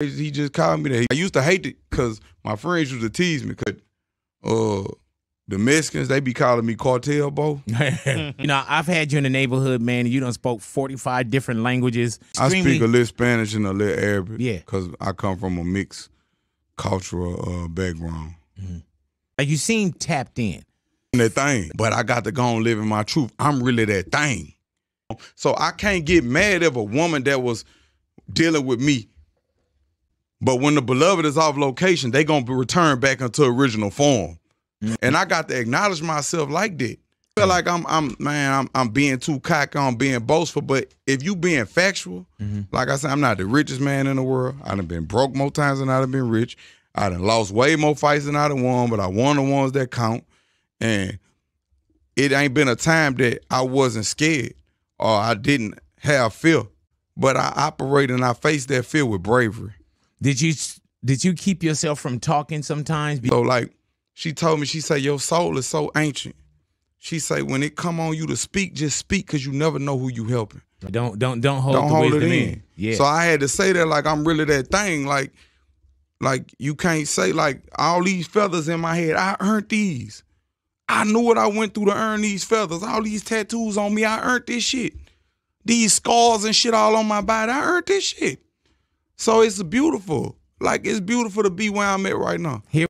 He just called me that. I used to hate it because my friends used to tease me because the Mexicans, they be calling me cartel, bo. You know, I've had you in the neighborhood, man, and you done spoke 45 different languages. I speak a little Spanish and a little Arabic. Yeah. Because I come from a mixed cultural background. Mm-hmm. Like, you seem tapped in. That thing. But I got to go on living my truth. I'm really that thing. So I can't get mad at a woman that was dealing with me. But when the beloved is off location, they gonna return back into original form, and I got to acknowledge myself like that. I feel like I'm being too cocky, I'm being boastful. But if you being factual, like I said, I'm not the richest man in the world. I done been broke more times than I done been rich. I done lost way more fights than I done won, but I won the ones that count. And it ain't been a time that I wasn't scared or I didn't have fear. But I operate and I face that fear with bravery. Did you keep yourself from talking sometimes? So like she told me, she said, your soul is so ancient. She said, when it come on you to speak, just speak because you never know who you helping. Don't hold it in. Yeah. So I had to say that like I'm really that thing. Like you can't say like all these feathers in my head, I earned these. I knew what I went through to earn these feathers. All these tattoos on me, I earned this shit. These scars and shit all on my body, I earned this shit. So it's beautiful. Like, it's beautiful to be where I'm at right now. Here